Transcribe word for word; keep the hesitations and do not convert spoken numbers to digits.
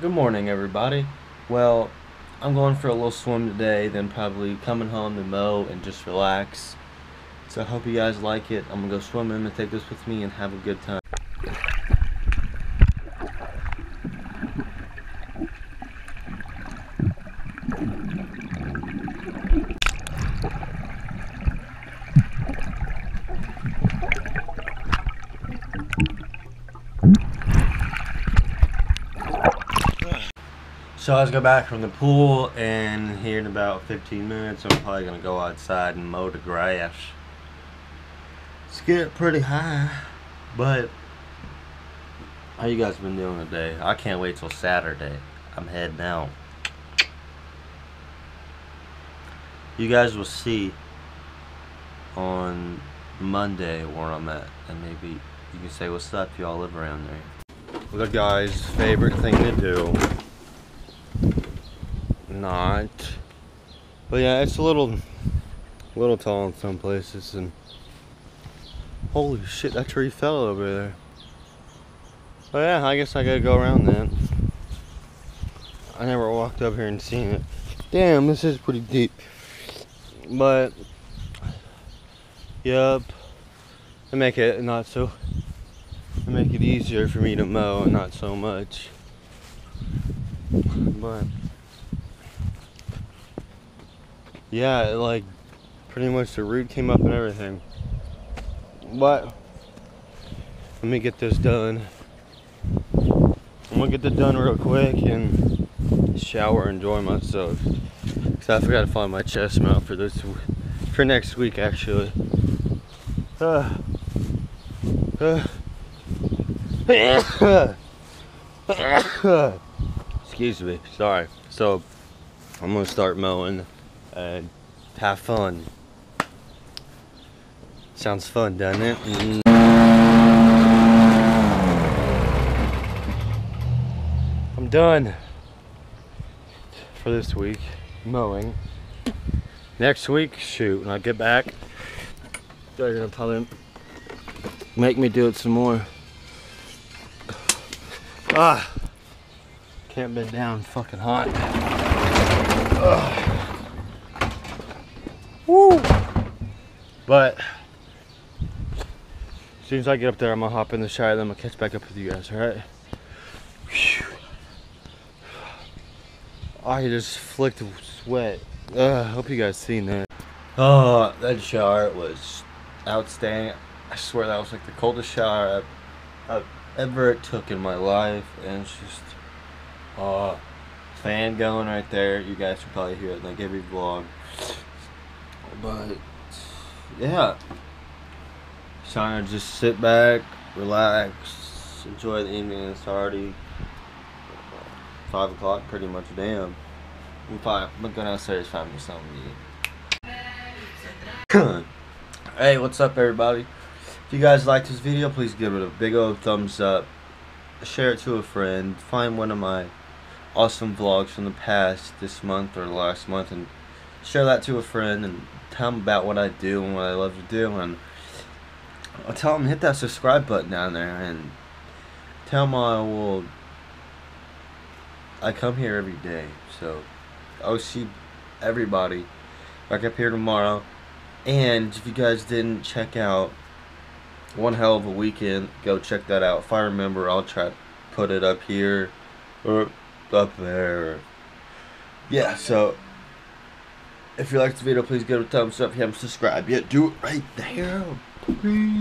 Good morning, everybody. Well, I'm going for a little swim today, then probably coming home to mow and just relax. So I hope you guys like it. I'm gonna go swimming and take this with me and have a good time. So I just got back from the pool, and here in about fifteen minutes, I'm probably going to go outside and mow the grass. It's getting pretty high, but how you guys been doing today? I can't wait till Saturday. I'm heading out. You guys will see on Monday where I'm at, and maybe you can say what's up if y'all live around there. Well, the guys' favorite thing to do. Not, but yeah, it's a little little tall in some places, and holy shit, that tree fell over there. But yeah, I guess I gotta go around that. I never walked up here and seen it. Damn, this is pretty deep. But yep, they make it not so they make it easier for me to mow and not so much. But yeah, it, like, pretty much the root came up and everything. But let me get this done. I'm gonna get this done real quick and shower, enjoy myself. Cause I forgot to find my chest mount for this, for next week actually. Uh, uh, excuse me, sorry. So I'm gonna start mowing. Uh, have fun. Sounds fun, doesn't it? Mm-hmm. I'm done for this week mowing. Next week, shoot, when I get back, they're gonna probably make me do it some more. Ah, can't bend down. Fucking hot. Ugh. Woo. But as soon as I get up there, I'm gonna hop in the shower, then I'm gonna catch back up with you guys, alright? I just flicked sweat. Uh, hope you guys seen that. Oh, that shower was outstanding. I swear that was like the coldest shower I've, I've ever took in my life, and it's just uh fan going right there. You guys can probably hear it like every vlog. But yeah, trying to just sit back, relax, enjoy the evening. It's already five o'clock, pretty much. Damn, I'm probably I'm going downstairs find me something to eat. Hey, what's up, everybody? If you guys like this video, please give it a big old thumbs up, share it to a friend, find one of my awesome vlogs from the past, this month or last month, and share that to a friend, and tell them about what I do and what I love to do, and I'll tell them hit that subscribe button down there, and tell them I will I come here every day. So I'll see everybody back up here tomorrow. And if you guys didn't check out One Hell of a Weekend, go check that out. If I remember, I'll try to put it up here or up there. Yeah, so if you liked this video, please give it a thumbs up. If you haven't subscribed yet, do it right there, please.